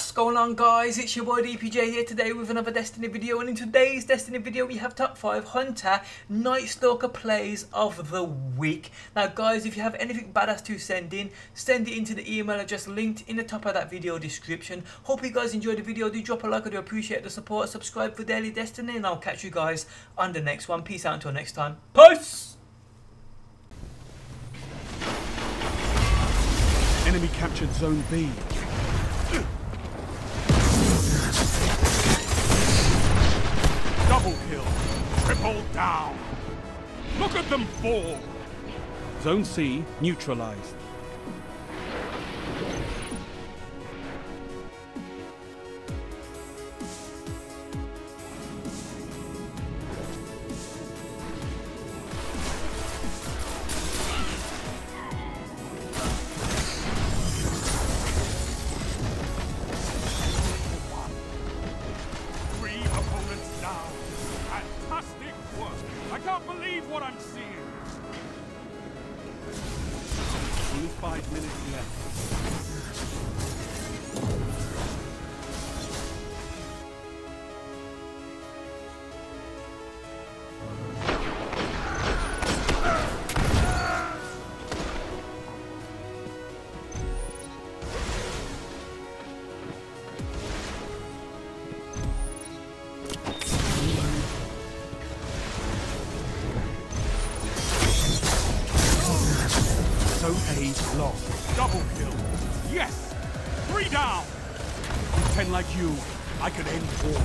What's going on, guys? It's your boy DPJ here today with another Destiny video, and in today's Destiny video we have Top 5 Hunter Nightstalker Plays of the Week. Now guys, if you have anything badass to send in, send it into the email address linked in the top of that video description. Hope you guys enjoyed the video. Do drop a like, I do appreciate the support. Subscribe for daily Destiny, and I'll catch you guys on the next one. Peace out until next time. Peace! Enemy captured Zone B. Double kill. Triple down. Look at them fall. Zone C neutralized. Fantastic work. I can't believe what I'm seeing. Only 5 minutes left. Lost. Double kill. Yes! 3 down! With 10 like you, I could end war.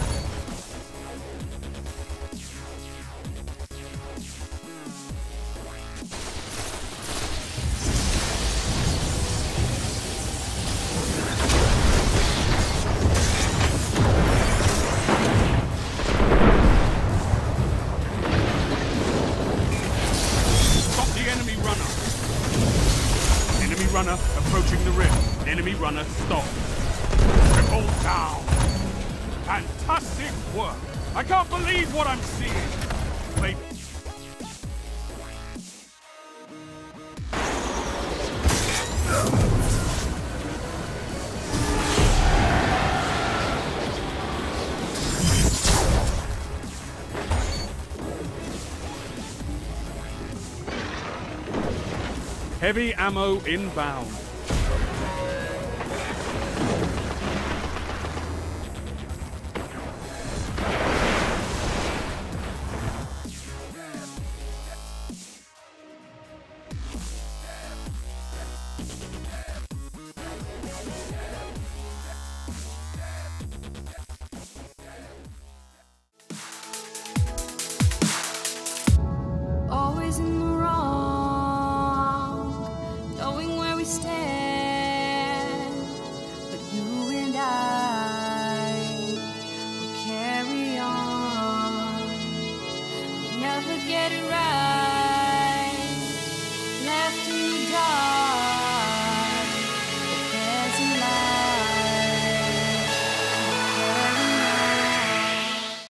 Stop the enemy runner. Enemy runner approaching the rift. Enemy runner stopped. Triple down. Fantastic work. I can't believe what I'm seeing. They heavy ammo inbound.